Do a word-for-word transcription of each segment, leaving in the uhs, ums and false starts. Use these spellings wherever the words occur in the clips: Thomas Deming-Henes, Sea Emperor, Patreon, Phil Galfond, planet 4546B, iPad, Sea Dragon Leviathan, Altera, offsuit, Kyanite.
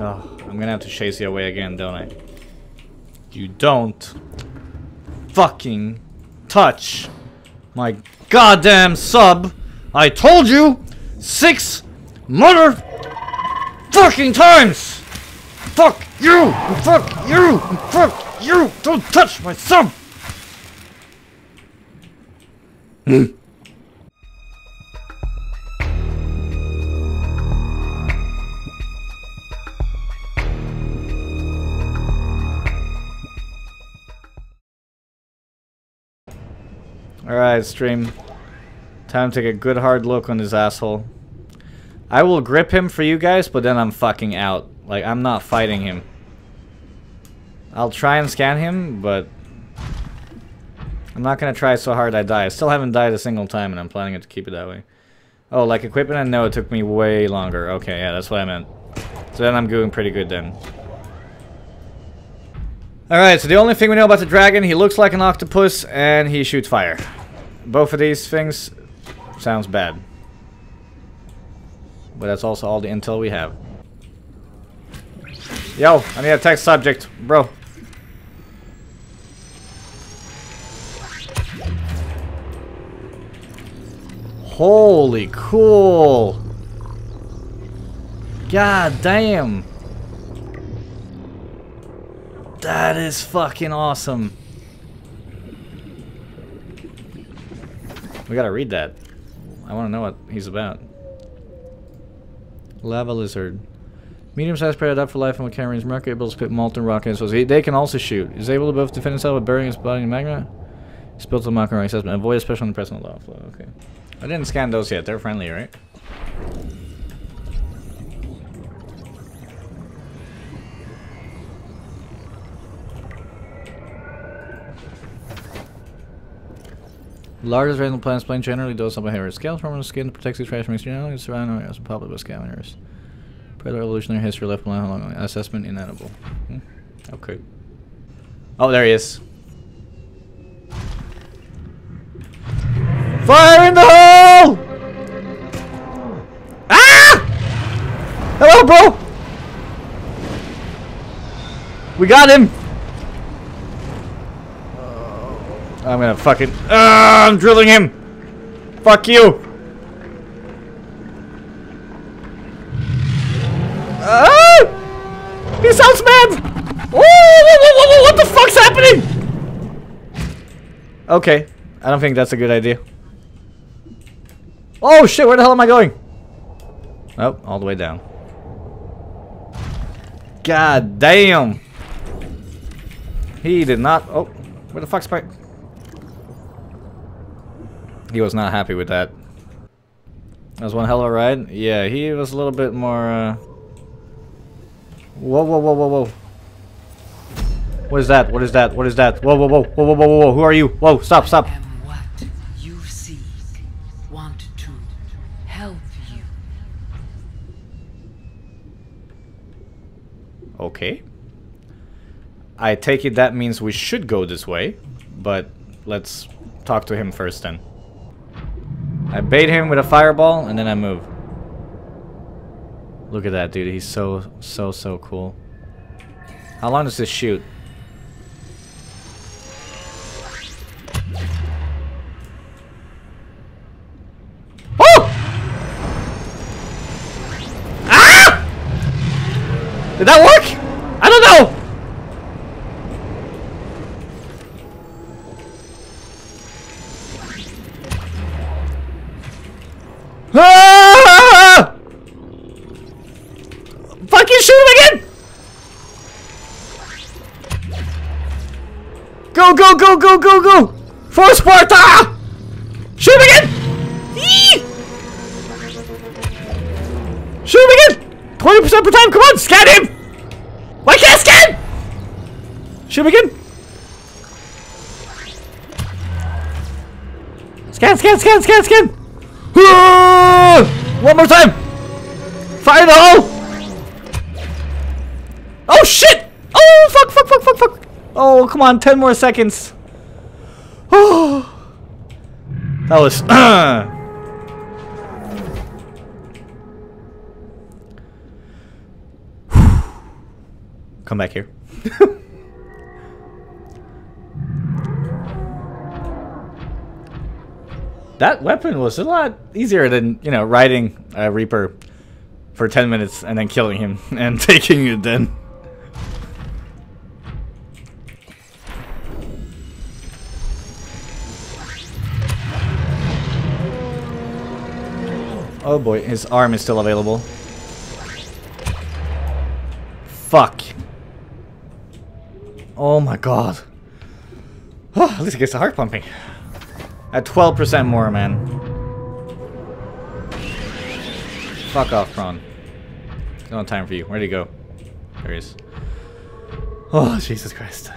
Oh, I'm gonna have to chase you away again, don't I? You don't fucking touch my goddamn sub! I told you six mother fucking times! Fuck you! Fuck you! Fuck you! Don't touch my sub! Hmm. Alright, stream. Time to take a good hard look on this asshole. I will grip him for you guys, but then I'm fucking out. Like, I'm not fighting him. I'll try and scan him, but I'm not gonna try so hard I die. I still haven't died a single time, and I'm planning to keep it that way. Oh, like equipment? I know it took me way longer. Okay, yeah, that's what I meant. So then I'm doing pretty good then. Alright, so the only thing we know about the dragon, he looks like an octopus, and he shoots fire. Both of these things sounds bad. But that's also all the intel we have. Yo, I need a text subject, bro. Holy cool! God damn! That is fucking awesome. We gotta read that. I wanna know what he's about. Lava lizard. Medium-sized prey up for life and with Cameron's market, able to spit molten rock and so they can also shoot. Is able to both defend itself by burying its body in magma. Spill to mock and rock assessment. Avoid a special impression lava flow. Okay. I didn't scan those yet. They're friendly, right? Largest random plants plane generally does up a hair. Scales from the skin protects its trash from externality and surrounding areas and popular with scavengers. Predator evolutionary history left behind along assessment inedible. Hmm? Okay. Oh, there he is. Fire in the hole! Ah! Hello, bro! We got him! I'm gonna fucking. Uh, I'm drilling him! Fuck you! Ah! He sounds mad! Oh, what the fuck's happening? Okay. I don't think that's a good idea. Oh shit, where the hell am I going? Oh, all the way down. God damn! He did not. Oh, where the fuck's my. He was not happy with that. That was one hell of a ride. Yeah, he was a little bit more, uh... Whoa, whoa, whoa, whoa, whoa. What is that? What is that? What is that? Whoa, whoa, whoa, whoa, whoa, whoa, whoa, whoa. Who are you? Whoa, stop, stop. I am what you seek. Want to help you. Okay. I take it that means we should go this way, but let's talk to him first then. I bait him with a fireball, and then I move. Look at that, dude. He's so, so, so cool. How long does this shoot? Oh! Ah! Did that work? I don't know! Ah! Fucking shoot him again! Go, go, go, go, go, go! For Sparta! Shoot him again! Eee! Shoot him again! twenty percent per time, come on, scan him! Why can't I scan? Shoot him again! Scan, scan, scan, scan, scan! One more time! Fire the hole! Oh shit! Oh fuck, fuck, fuck, fuck, fuck! Oh, come on, ten more seconds. Oh, that was... Come back here. That weapon was a lot easier than, you know, riding a Reaper for ten minutes and then killing him and taking it then. Oh boy, his arm is still available. Fuck. Oh my god. Oh, at least it gets the heart pumping. At twelve percent more, man. Fuck off, Prawn. No time for you. Where'd he go? There he is. Oh, Jesus Christ.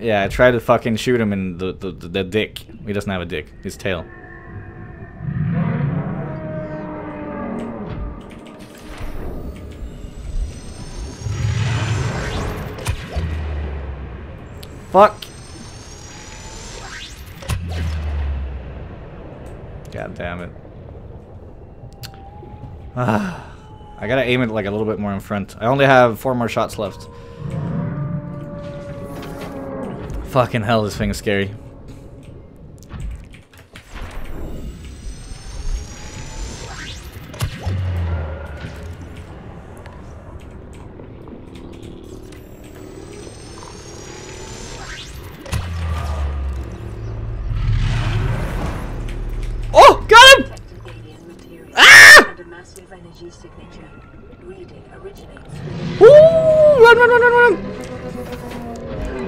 Yeah, I tried to fucking shoot him in the, the, the dick. He doesn't have a dick. His tail. Fuck. God damn it. Ah, I gotta aim it like a little bit more in front. I only have four more shots left. Fucking hell, this thing is scary.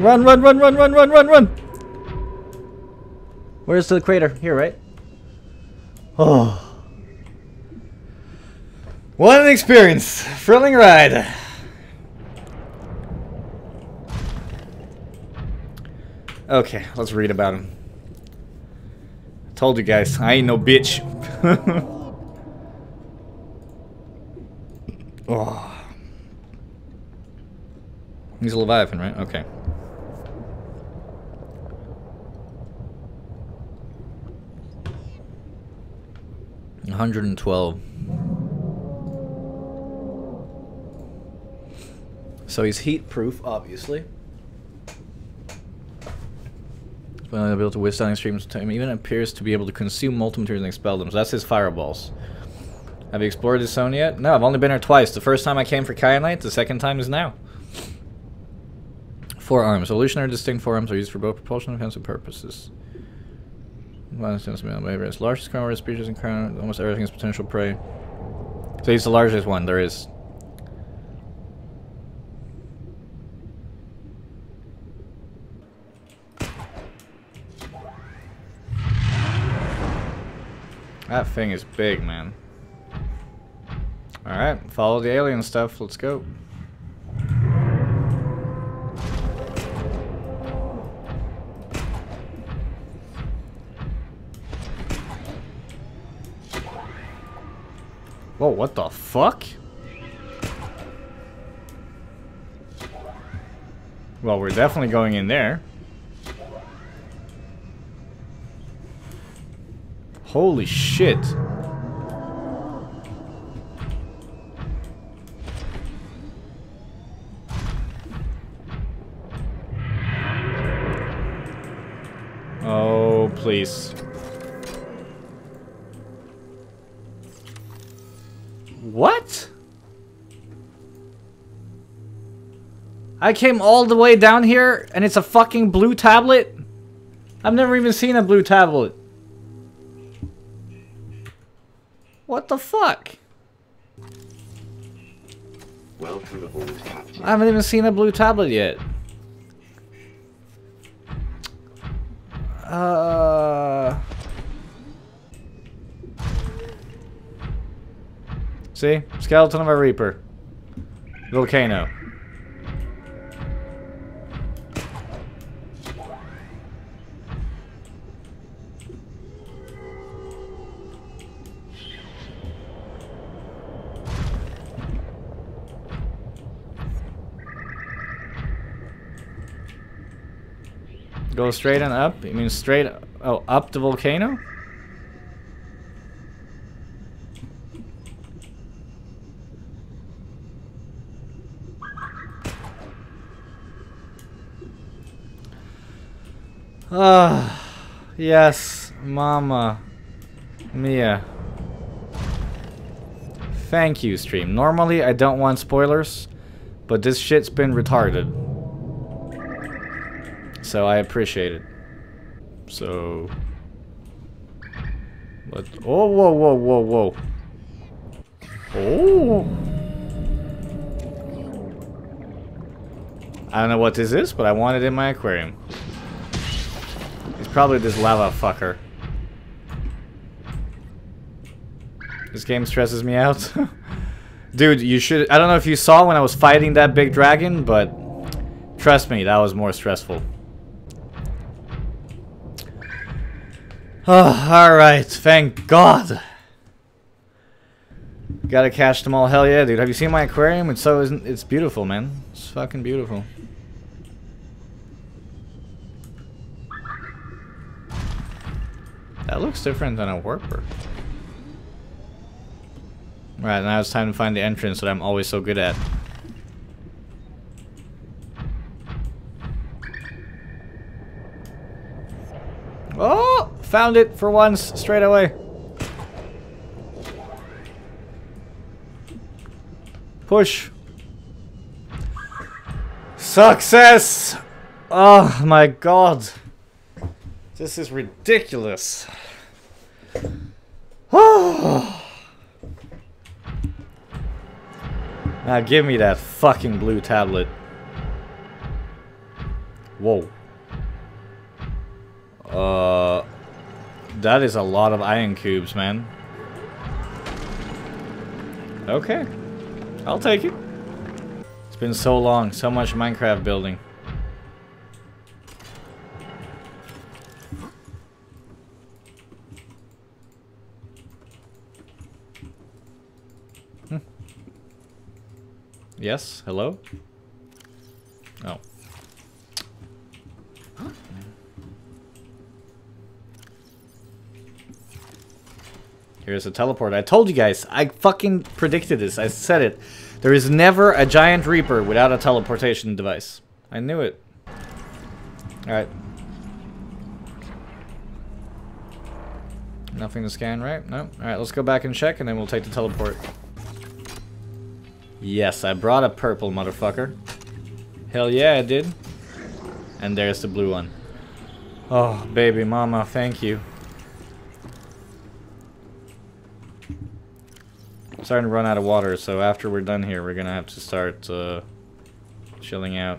Run, run, run, run, run, run, run, run! Where's the crater? Here, right? Oh. What an experience! Thrilling ride! Okay, let's read about him. I told you guys, I ain't no bitch. Oh. He's a Leviathan, right? Okay. one hundred twelve. So he's heat proof, obviously. He's able to withstand extreme time. Even appears to be able to consume multiple materials and expel them. So that's his fireballs. Have you explored this zone yet? No, I've only been here twice. The first time I came for Kyanite, the second time is now. Forearms. Evolutionary distinct forearms are used for both propulsion and offensive purposes. It's largest crown, species and crown, almost everything is potential prey. So he's the largest one there is. That thing is big, man. Alright, follow the alien stuff, let's go. Whoa, what the fuck? Well, we're definitely going in there. Holy shit. Oh, please. What? I came all the way down here and it's a fucking blue tablet? I've never even seen a blue tablet. What the fuck? Welcome aboard, Captain. I haven't even seen a blue tablet yet. Uh... See? Skeleton of a Reaper. Volcano. Go straight and up? You mean straight... Oh, up the volcano? Ah, yes, Mama Mia. Thank you, stream. Normally, I don't want spoilers, but this shit's been retarded. So I appreciate it. So... But, oh, whoa, whoa, whoa, whoa. Oh! I don't know what this is, but I want it in my aquarium. It's probably this lava fucker. This game stresses me out. Dude, you should... I don't know if you saw when I was fighting that big dragon, but... Trust me, that was more stressful. Oh, alright, thank God. Gotta catch them all, hell yeah, dude. Have you seen my aquarium? It's so isn't it's beautiful, man. It's fucking beautiful. That looks different than a warper. Right, now it's time to find the entrance that I'm always so good at. Oh! Found it for once, straight away. Push. Success! Oh my God. This is ridiculous. Oh. Now give me that fucking blue tablet. Whoa. Uh... That is a lot of iron cubes, man. Okay. I'll take it. It's been so long. So much Minecraft building. Hm. Yes? Hello? Oh. Here's a teleport. I told you guys. I fucking predicted this. I said it. There is never a giant reaper without a teleportation device. I knew it. Alright. Nothing to scan, right? No. Alright, let's go back and check and then we'll take the teleport. Yes, I brought a purple motherfucker. Hell yeah, I did. And there's the blue one. Oh, baby mama, thank you. I'm starting to run out of water, so after we're done here, we're gonna have to start uh, chilling out.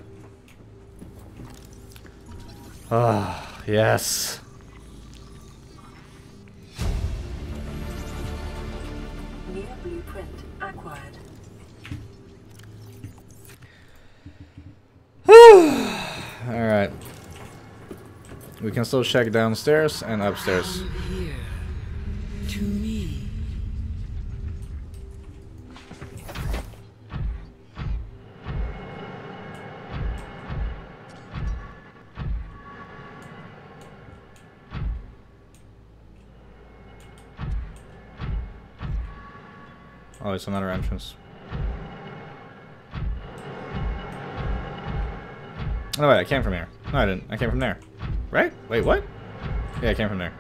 Ah, oh, yes. New blueprint acquired. All right. We can still check downstairs and upstairs. Oh, it's another entrance. Oh, wait, I came from here. No, I didn't. I came from there. Right? Wait, what? Yeah, I came from there.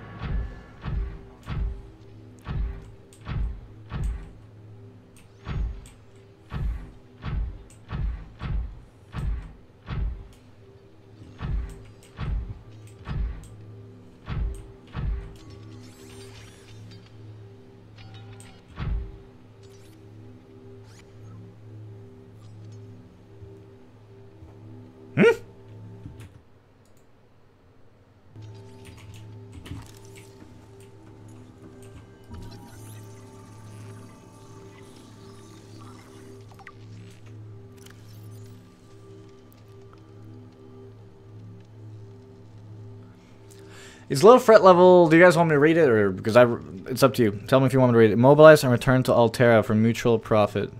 It's low fret level. Do you guys want me to read it, or because I? It's up to you. Tell me if you want me to read it. Mobilize and return to Altera for mutual profit.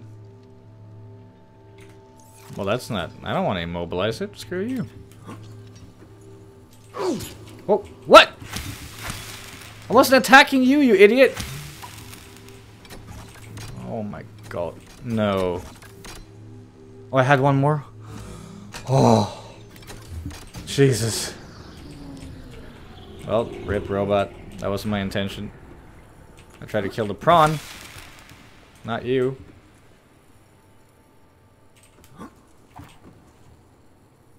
Well, that's not. I don't want to immobilize it. Screw you. Oh, what? I wasn't attacking you, you idiot. Oh my God, no. Oh, I had one more. Oh, Jesus. Well, rip robot. That wasn't my intention. I tried to kill the prawn. Not you.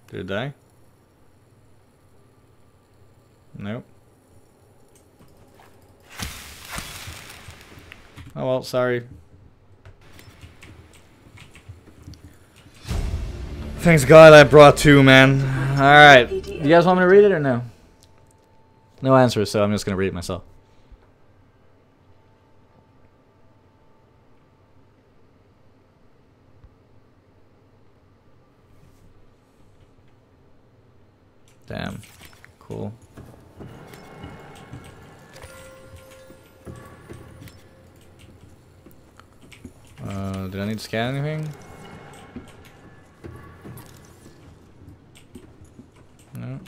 Did it die? Nope. Oh well, sorry. Thanks God I brought two, man. Alright. You guys want me to read it or no? No answer, so I'm just gonna read it myself. Damn. Cool. Uh, did I need to scan anything? No.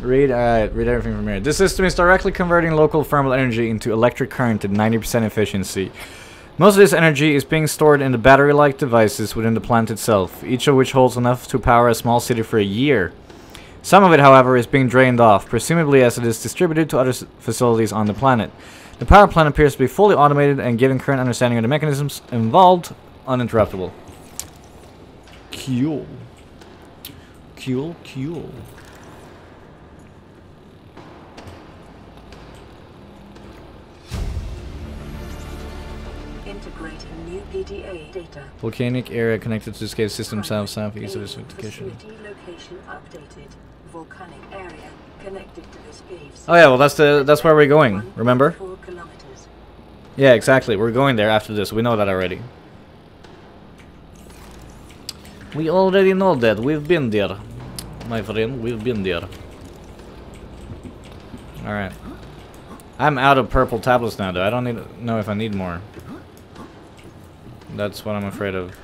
Read, uh, read everything from here. This system is directly converting local thermal energy into electric current at ninety percent efficiency. Most of this energy is being stored in the battery-like devices within the plant itself, each of which holds enough to power a small city for a year. Some of it, however, is being drained off, presumably as it is distributed to other facilities on the planet. The power plant appears to be fully automated and, given current understanding of the mechanisms involved, uninterruptible. Cool. Cool, cool. P D A data. Volcanic area connected to the escape system south southeast of this location. Volcanic area connected to this cave. Oh yeah, well that's the that's where we're going. Remember? Yeah, exactly. We're going there after this. We know that already. We already know that. We've been there, my friend. We've been there. All right. I'm out of purple tablets now, though. I don't need know if I need more. That's what I'm afraid of.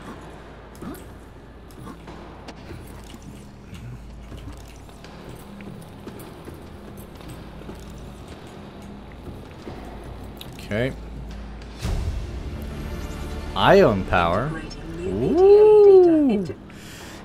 Okay. Ion power. Ooh.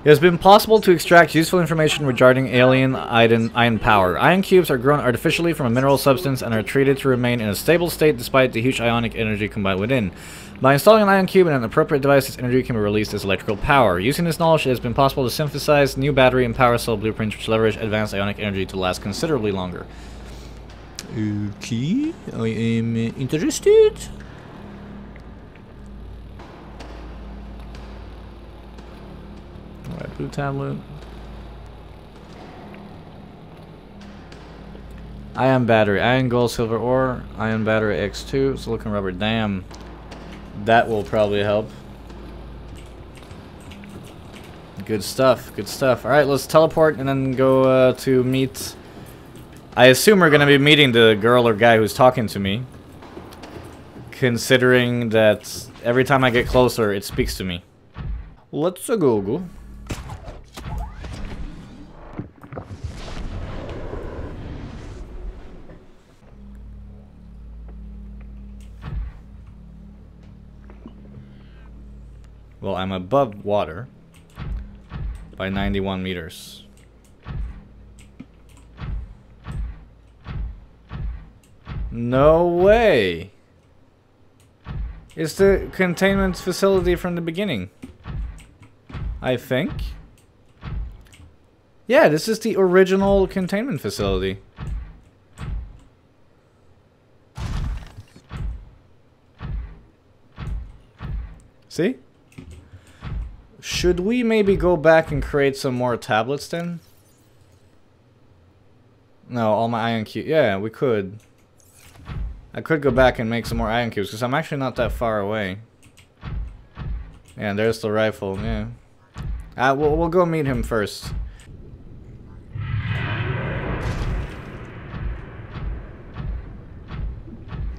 It has been possible to extract useful information regarding alien iron, iron power. Ion cubes are grown artificially from a mineral substance and are treated to remain in a stable state despite the huge ionic energy combined within. By installing an ion cube in an appropriate device, its energy can be released as electrical power. Using this knowledge, it has been possible to synthesize new battery and power cell blueprints which leverage advanced ionic energy to last considerably longer. Okay, I am interested. Alright, blue tablet. Ion battery. Ion gold, silver ore. Ion battery X two. Silicon rubber. Damn. That will probably help. Good stuff. Good stuff. Alright, let's teleport and then go uh, to meet... I assume we're going to be meeting the girl or guy who's talking to me. Considering that every time I get closer, it speaks to me. Let's go go. Well, I'm above water by ninety-one meters. No way! It's the containment facility from the beginning, I think. Yeah, this is the original containment facility. See? Should we maybe go back and create some more tablets then? No, all my ion cubes. Yeah, we could. I could go back and make some more ion cubes because I'm actually not that far away. Yeah, and there's the rifle. Yeah. Uh, we'll, we'll go meet him first.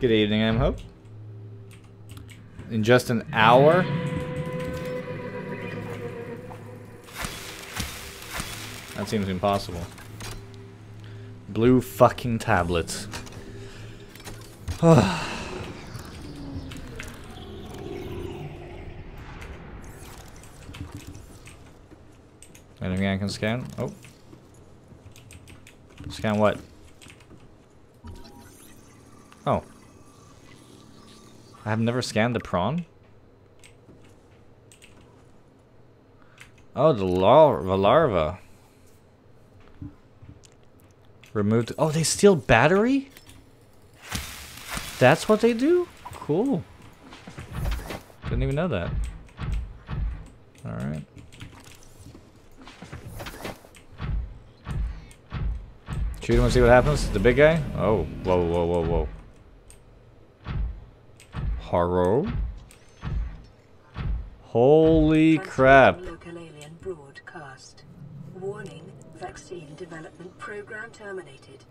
Good evening, I'm Hope. In just an hour? That seems impossible. Blue fucking tablets. Wait, again, I can scan. Oh. Scan what? Oh. I have never scanned the prawn? Oh, the, lar the larva. Removed. Oh, they steal battery? That's what they do? Cool. Didn't even know that. Alright. Shoot him and see what happens. The big guy? Oh, whoa, whoa, whoa, whoa. Horror. Holy crap. Warning, vaccine development program terminated.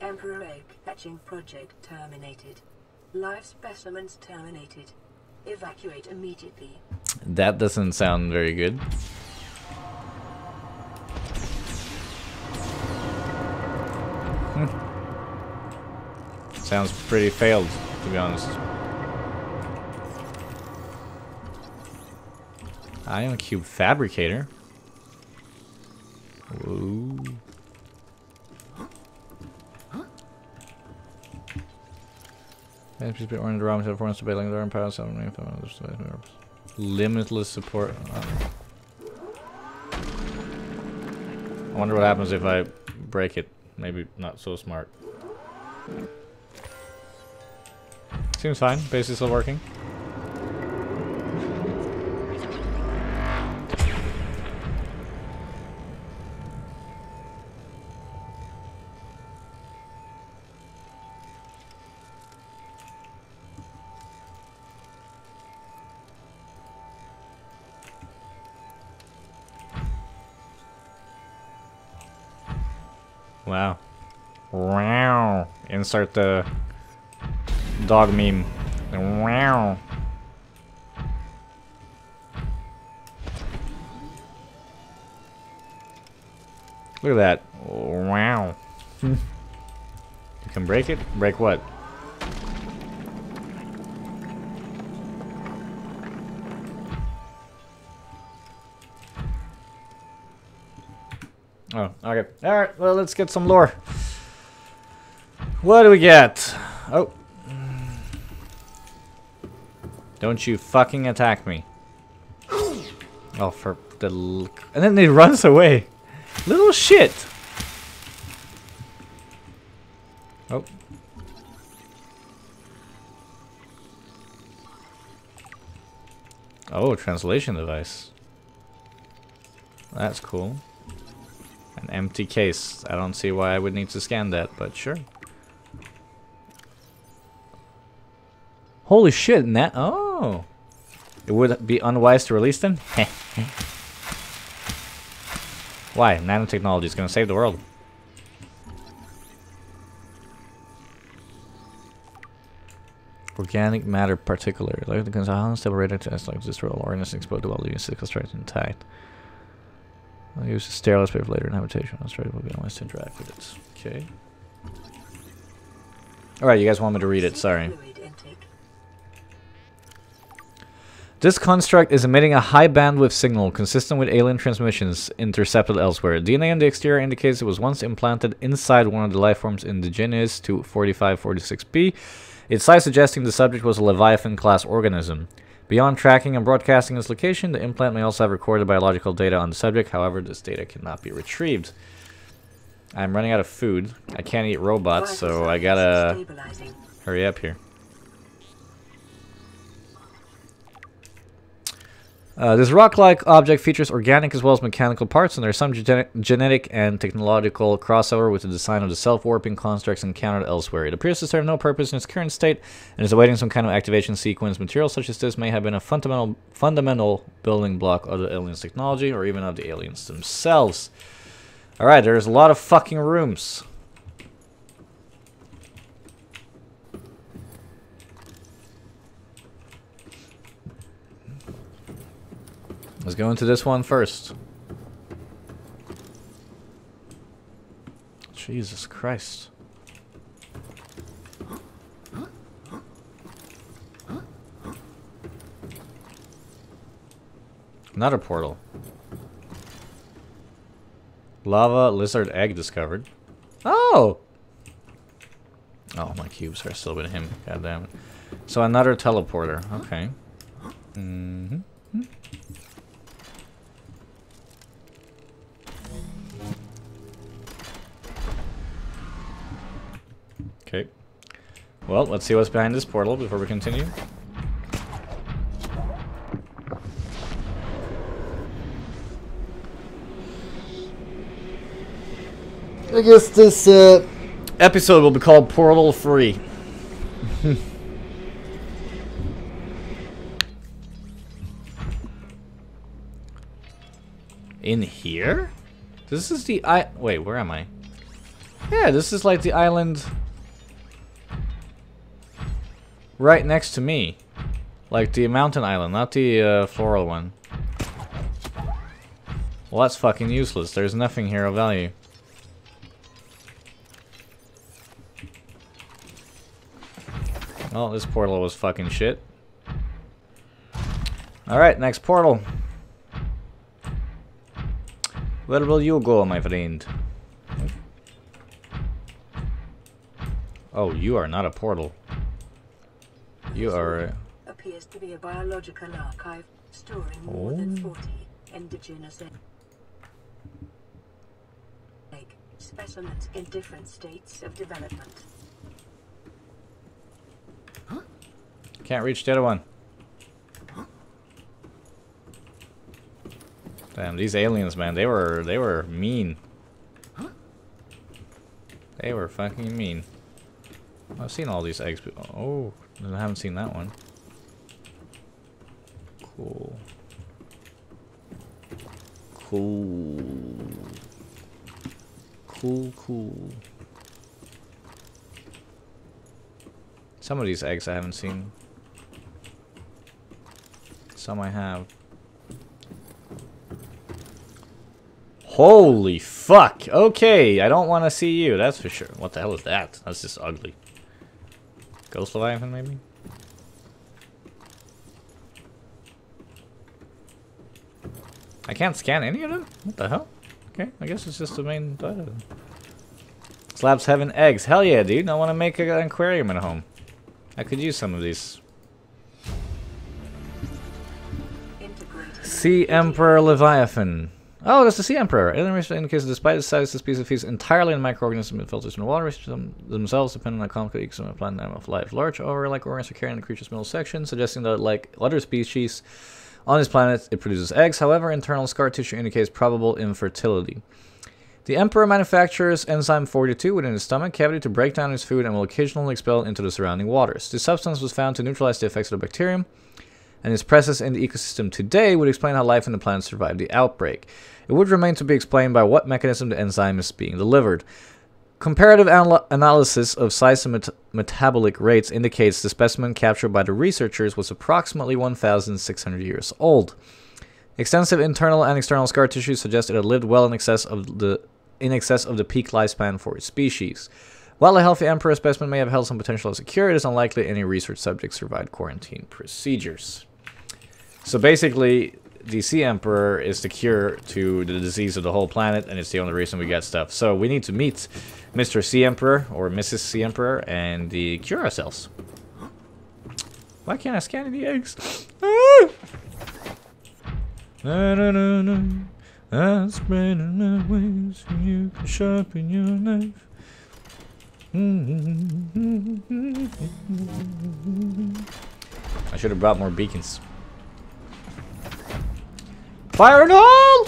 Emperor egg hatching project terminated. Live specimens terminated. Evacuate immediately. That doesn't sound very good. Hmm. Sounds pretty failed, to be honest. Ion Cube Fabricator. Ooh. Limitless support. I wonder what happens if I break it. Maybe not so smart. Seems fine. Base is still working. Wow. Wow. Insert the dog meme. Wow. Look at that. Wow. You can break it? Break what? Oh, okay. Alright, well, let's get some lore. What do we get? Oh. Don't you fucking attack me. Oh, for the... L and then it runs away. Little shit. Oh. Oh, translation device. That's cool. An empty case. I don't see why I would need to scan that, but sure. Holy shit, Nat. Oh! It would be unwise to release them? Why? Nanotechnology is gonna save the world. Organic matter, particularly. Like the unstable radioactive test, like this real organism exposed to while leaving sickle strikes intact. I'll use a sterile space later in habitation. That's right, we'll be nice to interact with it. Okay. Alright, you guys want me to read it, sorry. This construct is emitting a high bandwidth signal consistent with alien transmissions intercepted elsewhere. D N A on the exterior indicates it was once implanted inside one of the lifeforms indigenous to forty-five forty-six B, its size suggesting the subject was a Leviathan class organism. Beyond tracking and broadcasting its location, the implant may also have recorded biological data on the subject. However, this data cannot be retrieved. I'm running out of food. I can't eat robots, so I gotta hurry up here. Uh, this rock-like object features organic as well as mechanical parts, and there's some gene genetic and technological crossover with the design of the self-warping constructs encountered elsewhere. It appears to serve no purpose in its current state, and is awaiting some kind of activation sequence. Material such as this may have been a fundamental fundamental building block of the aliens' technology, or even of the aliens themselves. Alright, there's a lot of fucking rooms. Let's go into this one first. Jesus Christ. Another portal. Lava lizard egg discovered. Oh! Oh, my cubes are still with him. God damn it. So another teleporter. Okay. Mm-hmm. Okay. Well, let's see what's behind this portal before we continue. I guess this uh, episode will be called Portal Free. In here? This is the I. Wait, where am I? Yeah, this is like the island right next to me. Like the mountain island, not the uh, floral one. Well, that's fucking useless. There's nothing here of value. Well, this portal was fucking shit. Alright, next portal. Where will you go, my friend? Oh, you are not a portal. You are. Appears to be a biological archive storing more than forty indigenous egg specimens in different states of development. Can't reach the other one. Damn, these aliens, man, they were they were mean. They were fucking mean. I've seen all these eggs. Oh, I haven't seen that one. Cool. Cool. Cool, cool. Some of these eggs I haven't seen. Some I have. Holy fuck! Okay, I don't want to see you, that's for sure. What the hell is that? That's just ugly. Ghost Leviathan, maybe? I can't scan any of them? What the hell? Okay, I guess it's just the main diet of them. Slabs having eggs. Hell yeah, dude. I want to make an aquarium at home. I could use some of these. Sea Emperor Leviathan. Oh, that's the Sea Emperor. Alien research indicates that despite its size, this species feeds entirely on microorganisms that filters in the water. Them themselves depend on a complicated ecosystem of plant and animal life. Large over-like organs are carried in the creature's middle section, suggesting that, like other species on this planet, it produces eggs. However, internal scar tissue indicates probable infertility. The Emperor manufactures enzyme forty-two within his stomach cavity to break down his food and will occasionally expel into the surrounding waters. This substance was found to neutralize the effects of the bacterium, and its presence in the ecosystem today would explain how life on the planet survived the outbreak. It would remain to be explained by what mechanism the enzyme is being delivered. Comparative anal analysis of size and met metabolic rates indicates the specimen captured by the researchers was approximately one thousand six hundred years old. Extensive internal and external scar tissue suggests it had lived well in excess of the in excess of the peak lifespan for its species. While a healthy emperor specimen may have held some potential as a cure, it is unlikely any research subjects survived quarantine procedures. So basically, the Sea Emperor is the cure to the disease of the whole planet, and it's the only reason we get stuff. So we need to meet Mister Sea Emperor, or Missus Sea Emperor, and the cure ourselves. Why can't I scan the eggs? Na na na na, I'm spreading my wings so you can sharpen your knife. I should have brought more beacons. Fire and all!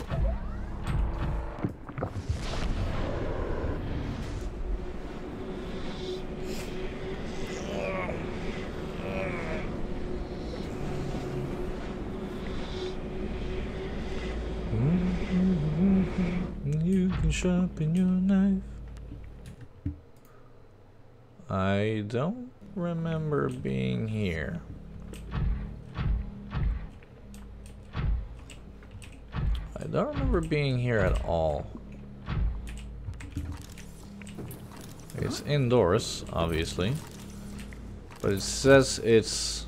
You can sharpen your knife. I don't remember being here. I don't remember being here at all. It's indoors, obviously. But it says it's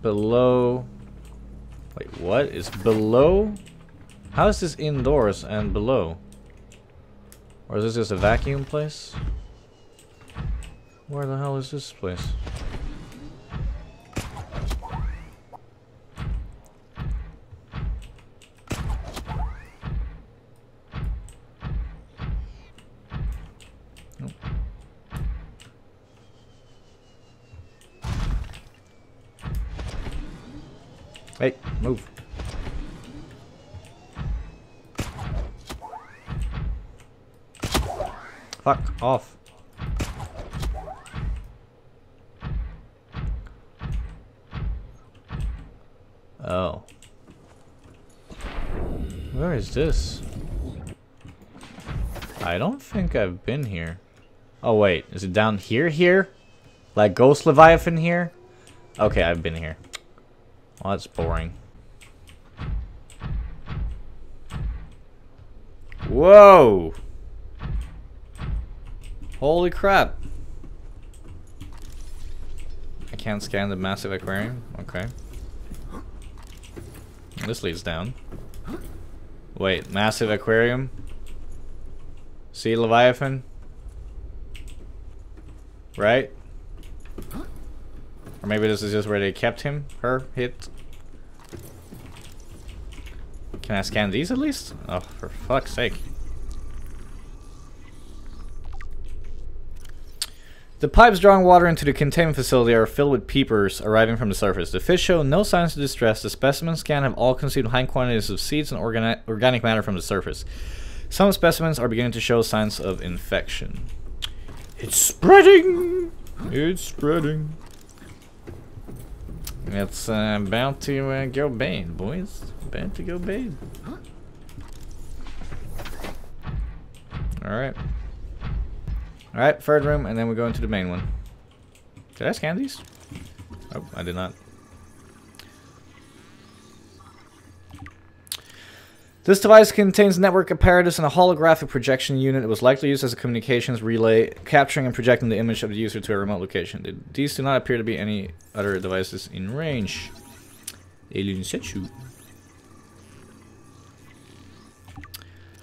below. Wait, what? It's below How is this indoors and below? Or is this just a vacuum place? Where the hell is this place? Hey, move. Fuck off. Oh. Where is this? I don't think I've been here. Oh wait, is it down here here? Like Ghost Leviathan here? Okay, I've been here. Well, that's boring. Whoa! Holy crap! I can't scan the massive aquarium? Okay. This leads down. Wait, massive aquarium? Sea Leviathan? Right? Or maybe this is just where they kept him, her, hit. Can I scan these at least? Oh, for fuck's sake. The pipes drawing water into the containment facility are filled with peepers arriving from the surface. The fish show no signs of distress. The specimens can have all consumed high quantities of seeds and organi organic matter from the surface. Some specimens are beginning to show signs of infection. It's spreading! It's spreading. It's uh, bound to uh, go bad, boys. Bound to go bad. Alright. Alright, third room, and then we go into the main one. Did I scan these? Oh, I did not. This device contains network apparatus and a holographic projection unit. It was likely used as a communications relay, capturing and projecting the image of the user to a remote location. These do not appear to be any other devices in range. Alien situ.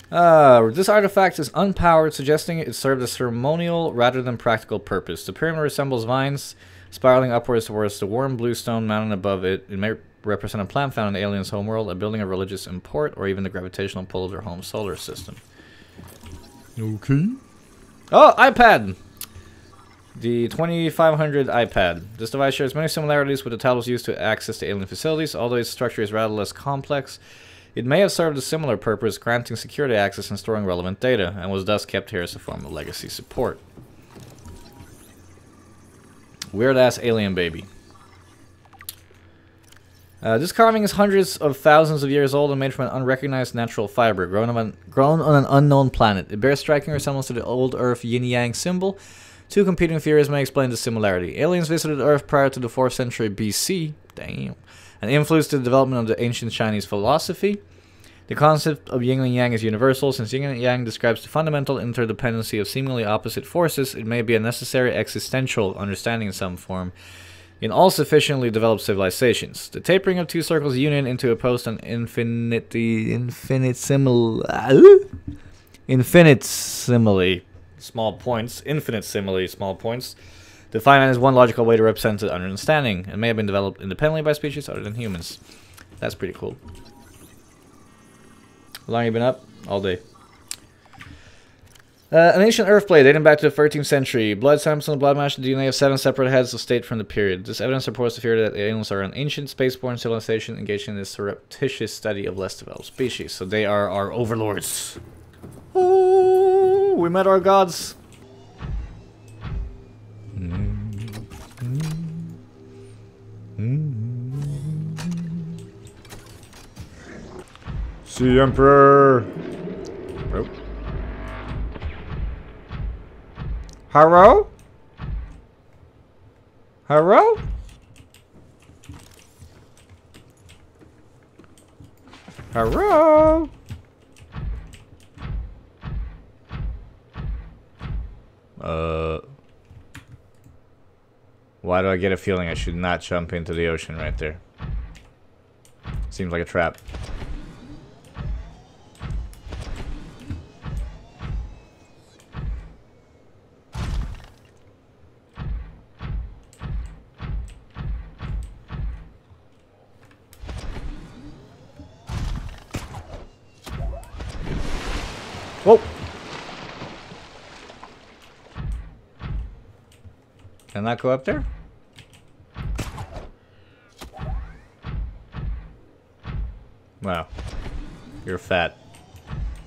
Uh, this artifact is unpowered, suggesting it served a ceremonial rather than practical purpose. The pyramid resembles vines spiraling upwards towards the warm blue stone mountain above it. It may represent a plant found in the alien's homeworld, a building of religious import, or even the gravitational pull of their home solar system. Okay. Oh, iPad! The twenty-five hundred iPad. This device shares many similarities with the tablets used to access the alien facilities, although its structure is rather less complex. It may have served a similar purpose, granting security access and storing relevant data, and was thus kept here as a form of legacy support. Weird-ass alien baby. Uh, this carving is hundreds of thousands of years old and made from an unrecognized natural fiber, grown on, grown on an unknown planet. It bears striking resemblance to the old Earth yin-yang symbol. Two competing theories may explain the similarity. Aliens visited Earth prior to the fourth century B C. Damn. An influence to the development of the ancient Chinese philosophy. The concept of yin and yang is universal. Since yin and yang describes the fundamental interdependency of seemingly opposite forces, it may be a necessary existential understanding in some form in all sufficiently developed civilizations. The tapering of two circles union into a post on infinity, infinitesimal, infinitesimally, small points, infinitesimally, small points. The finite is one logical way to represent the understanding. It may have been developed independently by species other than humans. That's pretty cool. How long have you been up? All day. Uh, an ancient earth plate dating back to the thirteenth century. Blood samples and blood match the D N A of seven separate heads of state from the period. This evidence supports the theory that the aliens are an ancient spaceborne civilization engaged in this surreptitious study of less developed species. So they are our overlords. Oh, we met our gods. Sea Emperor. Oh. Hello? Hello? Hello? Uh. Why do I get a feeling I should not jump into the ocean right there? Seems like a trap. Whoa! Can that go up there? Wow. You're fat.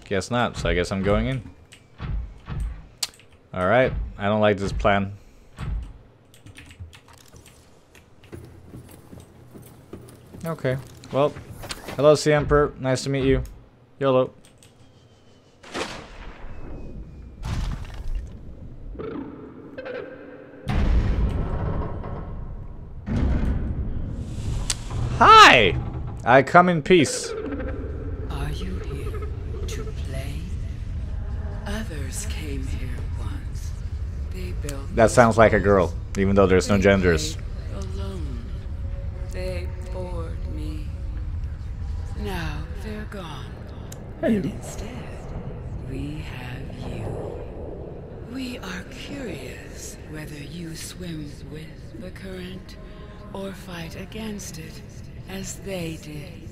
Guess not, so I guess I'm going in. Alright, I don't like this plan. Okay, well, hello Sea Emperor, nice to meet you. YOLO. Hi! I come in peace. Are you here to play? Others came here once. They built. That sounds like a girl, even though there's no genders. Alone. They bored me. Now they're gone. And instead, we have you. We are curious whether you swim with the current or fight against it, as they did.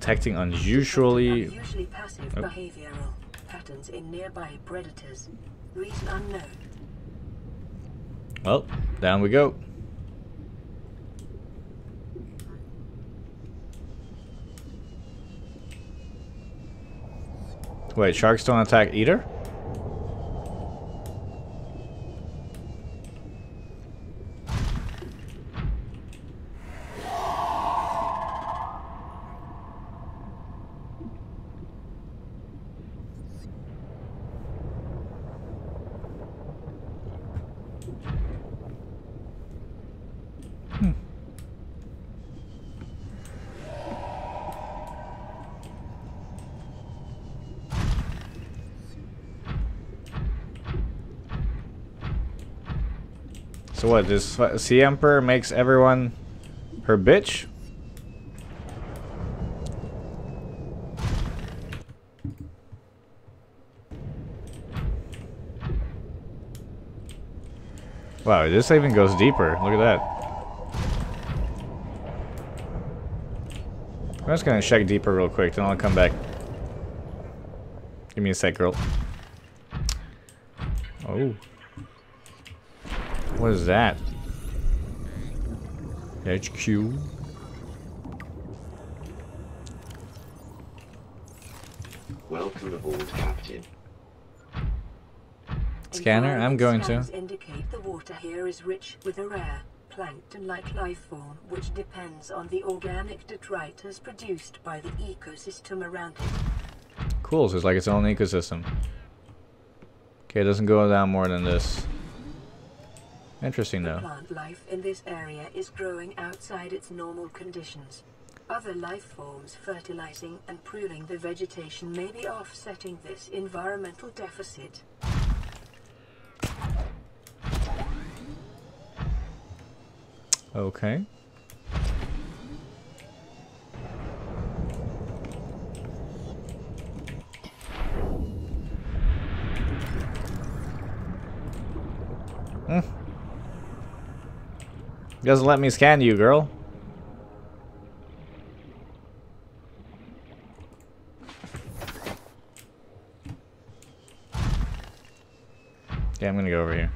Detecting unusually, unusually passive oh. behavioral patterns in nearby predators. Reason unknown. Well, down we go. Wait, sharks don't attack either? So what, this Sea Emperor makes everyone her bitch? Wow, this even goes deeper. Look at that. I'm just gonna check deeper real quick, then I'll come back. Give me a sec, girl. Oh. What is that? H Q. Welcome aboard, Captain. Scanner, I'm going to. Indicate the water here is rich with a rare plankton-like life form, which depends on the organic detritus produced by the ecosystem around it. Cool, so it's like its own ecosystem. Okay, it doesn't go down more than this. Interesting though. The plant life in this area is growing outside its normal conditions. Other life forms fertilizing and pruning the vegetation may be offsetting this environmental deficit. Okay. Hmm. Doesn't let me scan you, girl. Yeah, I'm gonna go over here.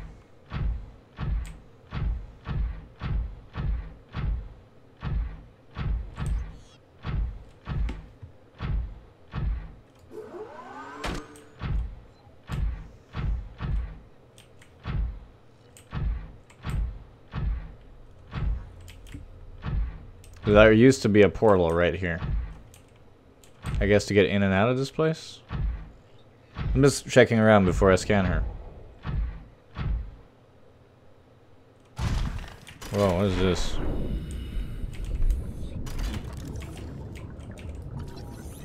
There used to be a portal right here, I guess, to get in and out of this place. I'm just checking around before I scan her. Whoa, what is this?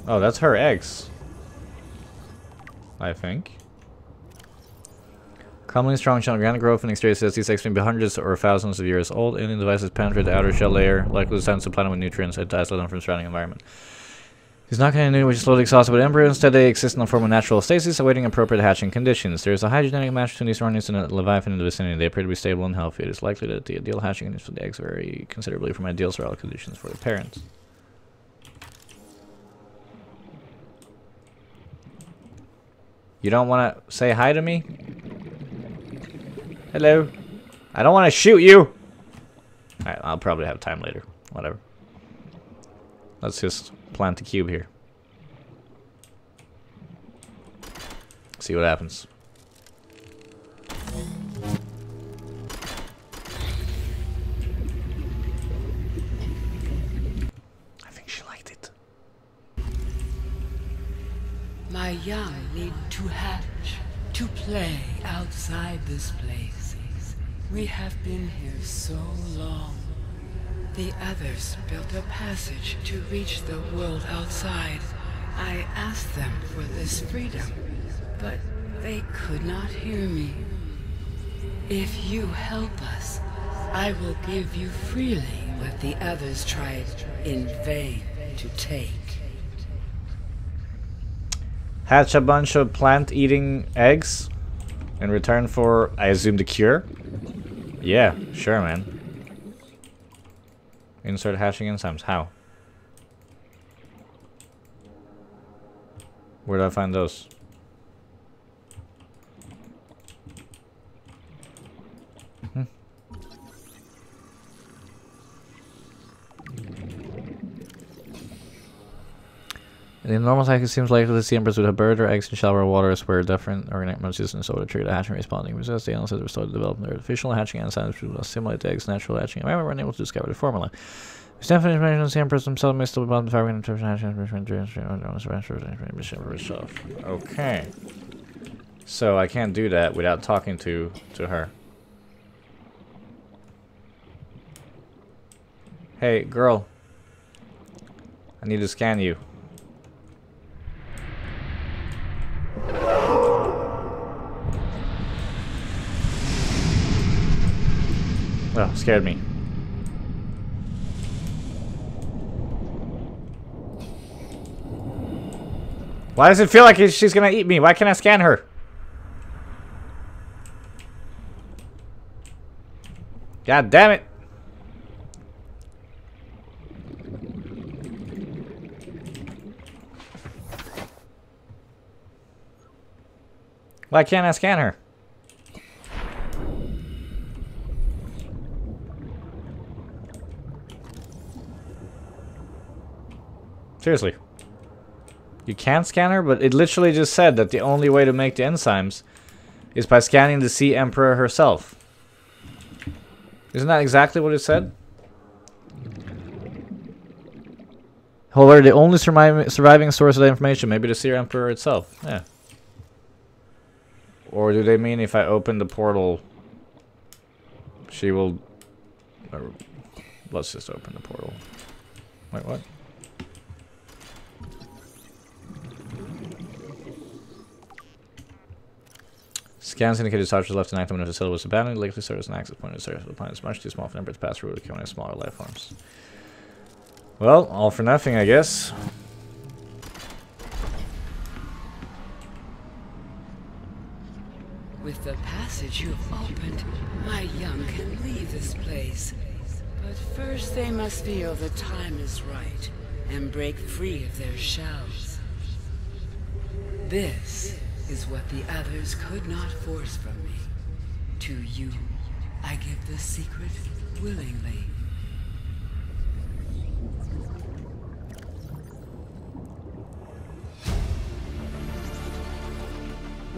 Oh, that's her ex, I think. Commonly strong shell organic growth and exterior says these eggs may be hundreds or thousands of years old. Alien devices penetrate the outer shell layer, likely designed to plant them with nutrients and to isolate them from the surrounding environment. These knockout which is slowly exhausted by the embryo, instead they exist in the form of natural stasis, awaiting appropriate hatching conditions. There is a high genetic match between these runners and a leviathan in the vicinity. They appear to be stable and healthy. It is likely that the ideal hatching conditions for the eggs vary considerably from ideal surrounding conditions for the parents. You don't want to say hi to me? Hello? I don't want to shoot you! Alright, I'll probably have time later. Whatever. Let's just plant the cube here. See what happens. I think she liked it. My young need to hatch, to play outside this place. We have been here so long. The others built a passage to reach the world outside. I asked them for this freedom, but they could not hear me. If you help us, I will give you freely what the others tried in vain to take. Hatch a bunch of plant-eating eggs in return for, I assume, the cure? Yeah, sure, man. Insert hashing enzymes. How? Where do I find those? Hmm. In normal cycle, it seems likely to see emperors with a bird or eggs in shallower waters where different organic molecules and soda trigger the hatching responding. We resist the analysis, restore the development of artificial hatching enzymes, which will simulate the eggs' natural hatching environment. We're unable to discover the formula. We stand for information on sea emperors themselves may still be bound to fabric and interpretation. Okay. So I can't do that without talking to, to her. Hey, girl. I need to scan you. Oh, scared me. Why does it feel like she's gonna eat me? Why can't I scan her? God damn it. Why can't I scan her? Seriously. You can scan her, but it literally just said that the only way to make the enzymes is by scanning the Sea Emperor herself. Isn't that exactly what it said? However, the only surviving source of that information may be the Sea Emperor itself. Yeah. Or do they mean if I open the portal, she will... Or let's just open the portal. Wait, what? Scans indicated soldiers left an active when the facility was abandoned. Likely serves as an access point to the surface of the planet. It's much too small for numbers to pass through to accumulate smaller life forms. Well, all for nothing, I guess. With the passage you've opened, my young can leave this place. But first they must feel the time is right and break free of their shells. This is what the others could not force from me. To you, I give this secret willingly.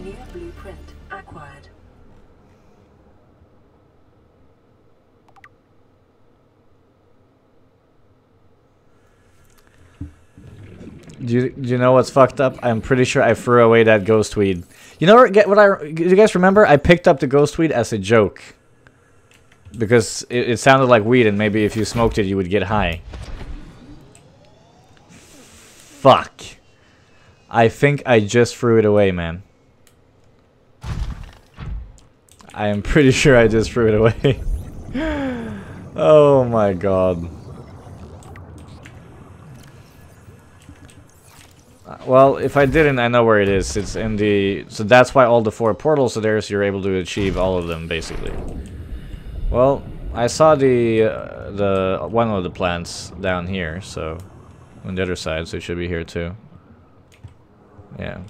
New blueprint acquired. Do you, do you know what's fucked up? I'm pretty sure I threw away that ghost weed. You know what, what I... Do you guys remember? I picked up the ghost weed as a joke. Because it, it sounded like weed and maybe if you smoked it, you would get high. Fuck. I think I just threw it away, man. I am pretty sure I just threw it away. Oh my god. Well, if I didn't, I know where it is. It's in the... So that's why all the four portals are there, so you're able to achieve all of them, basically. Well, I saw the uh, the one of the plants down here, so... On the other side, so it should be here, too. Yeah.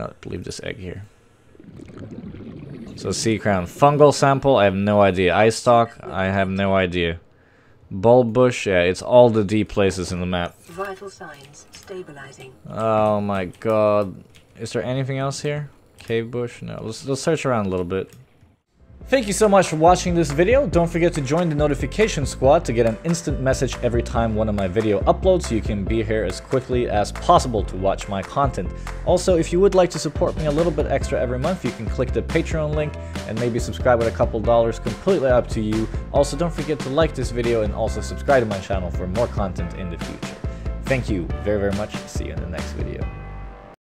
I'll leave this egg here. So sea crown. Fungal sample, I have no idea. Eye stalk, I have no idea. Bulb bush, yeah, it's all the D places in the map. Vital signs stabilizing. Oh my god. Is there anything else here? Cave bush? No. Let's, let's search around a little bit. Thank you so much for watching this video. Don't forget to join the notification squad to get an instant message every time one of my video uploads, so you can be here as quickly as possible to watch my content. Also, if you would like to support me a little bit extra every month, you can click the Patreon link and maybe subscribe with a couple dollars, completely up to you. Also, don't forget to like this video and also subscribe to my channel for more content in the future. Thank you very, very much. See you in the next video.